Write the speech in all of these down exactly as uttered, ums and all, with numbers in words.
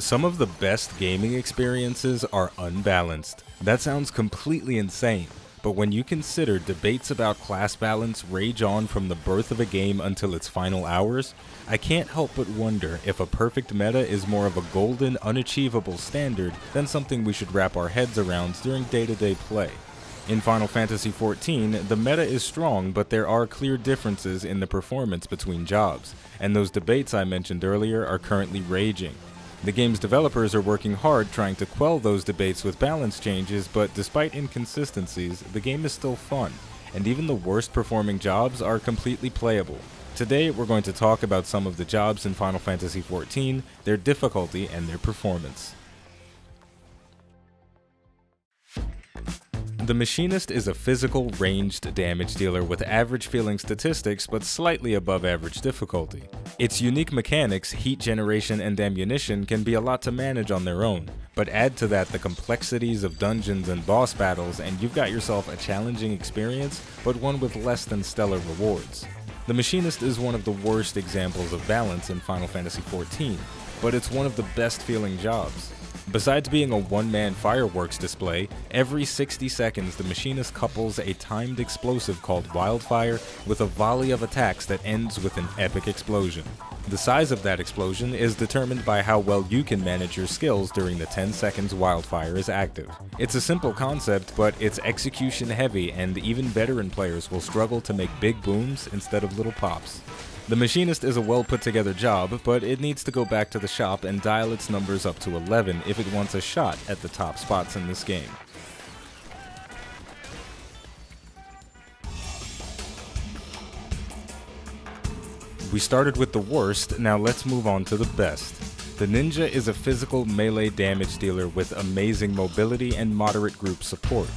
Some of the best gaming experiences are unbalanced. That sounds completely insane, but when you consider debates about class balance rage on from the birth of a game until its final hours, I can't help but wonder if a perfect meta is more of a golden, unachievable standard than something we should wrap our heads around during day-to-day play. In Final Fantasy fourteen, the meta is strong, but there are clear differences in the performance between jobs, and those debates I mentioned earlier are currently raging. The game's developers are working hard trying to quell those debates with balance changes, but despite inconsistencies, the game is still fun, and even the worst performing jobs are completely playable. Today, we're going to talk about some of the jobs in Final Fantasy fourteen, their difficulty, and their performance. The Machinist is a physical, ranged damage dealer with average feeling statistics but slightly above average difficulty. Its unique mechanics, heat generation and ammunition, can be a lot to manage on their own, but add to that the complexities of dungeons and boss battles and you've got yourself a challenging experience, but one with less than stellar rewards. The Machinist is one of the worst examples of balance in Final Fantasy fourteen, but it's one of the best feeling jobs. Besides being a one-man fireworks display, every sixty seconds the Machinist couples a timed explosive called Wildfire with a volley of attacks that ends with an epic explosion. The size of that explosion is determined by how well you can manage your skills during the ten seconds Wildfire is active. It's a simple concept, but it's execution heavy and even veteran players will struggle to make big booms instead of little pops. The Machinist is a well put together job, but it needs to go back to the shop and dial its numbers up to eleven if it wants a shot at the top spots in this game. We started with the worst, now let's move on to the best. The Ninja is a physical melee damage dealer with amazing mobility and moderate group support.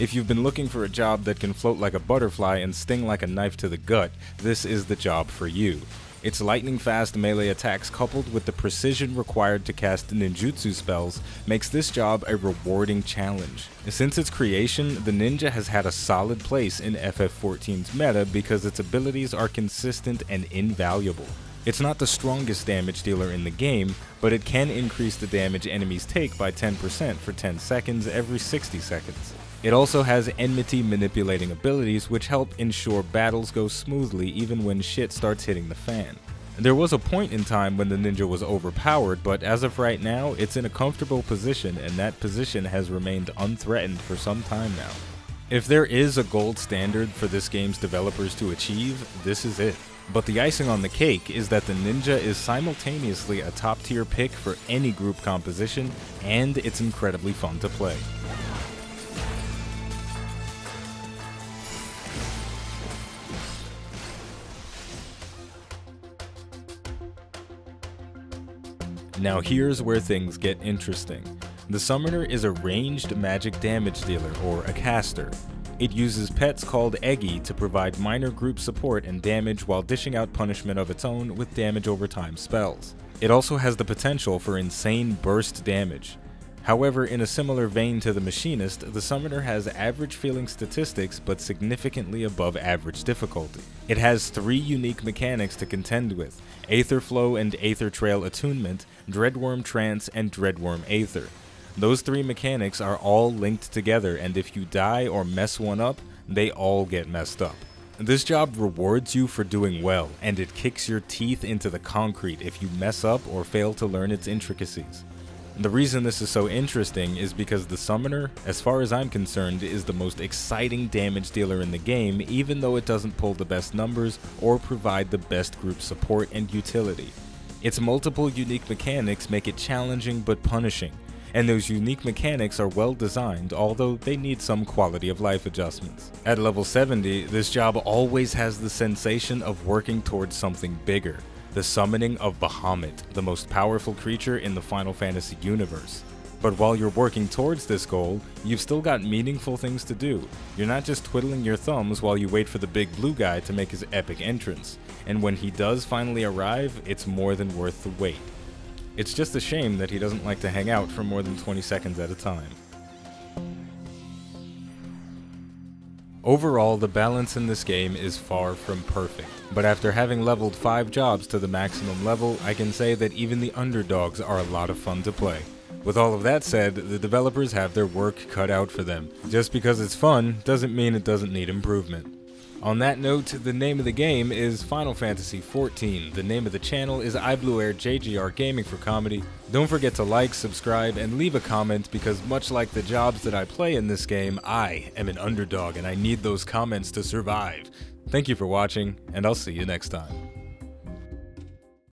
If you've been looking for a job that can float like a butterfly and sting like a knife to the gut, this is the job for you. Its lightning-fast melee attacks coupled with the precision required to cast ninjutsu spells makes this job a rewarding challenge. Since its creation, the Ninja has had a solid place in F F fourteen's meta because its abilities are consistent and invaluable. It's not the strongest damage dealer in the game, but it can increase the damage enemies take by ten percent for ten seconds every sixty seconds. It also has enmity manipulating abilities which help ensure battles go smoothly even when shit starts hitting the fan. There was a point in time when the Ninja was overpowered, but as of right now, it's in a comfortable position and that position has remained unthreatened for some time now. If there is a gold standard for this game's developers to achieve, this is it. But the icing on the cake is that the Ninja is simultaneously a top-tier pick for any group composition, and it's incredibly fun to play. Now here's where things get interesting. The Summoner is a ranged magic damage dealer, or a caster. It uses pets called Eggy to provide minor group support and damage while dishing out punishment of its own with damage over time spells. It also has the potential for insane burst damage. However, in a similar vein to the Machinist, the Summoner has average feeling statistics but significantly above average difficulty. It has three unique mechanics to contend with: Aetherflow and Aether Trail Attunement, Dreadworm Trance, and Dreadworm Aether. Those three mechanics are all linked together, and if you die or mess one up, they all get messed up. This job rewards you for doing well, and it kicks your teeth into the concrete if you mess up or fail to learn its intricacies. The reason this is so interesting is because the Summoner, as far as I'm concerned, is the most exciting damage dealer in the game, even though it doesn't pull the best numbers or provide the best group support and utility. Its multiple unique mechanics make it challenging but punishing, and those unique mechanics are well designed, although they need some quality of life adjustments. At level seventy, this job always has the sensation of working towards something bigger: the summoning of Bahamut, the most powerful creature in the Final Fantasy universe. But while you're working towards this goal, you've still got meaningful things to do. You're not just twiddling your thumbs while you wait for the big blue guy to make his epic entrance, and when he does finally arrive, it's more than worth the wait. It's just a shame that he doesn't like to hang out for more than twenty seconds at a time. Overall, the balance in this game is far from perfect, but after having leveled five jobs to the maximum level, I can say that even the underdogs are a lot of fun to play. With all of that said, the developers have their work cut out for them. Just because it's fun doesn't mean it doesn't need improvement. On that note, the name of the game is Final Fantasy fourteen, the name of the channel is iBluairJgR Gaming for Comedy. Don't forget to like, subscribe, and leave a comment because much like the jobs that I play in this game, I am an underdog and I need those comments to survive. Thank you for watching, and I'll see you next time.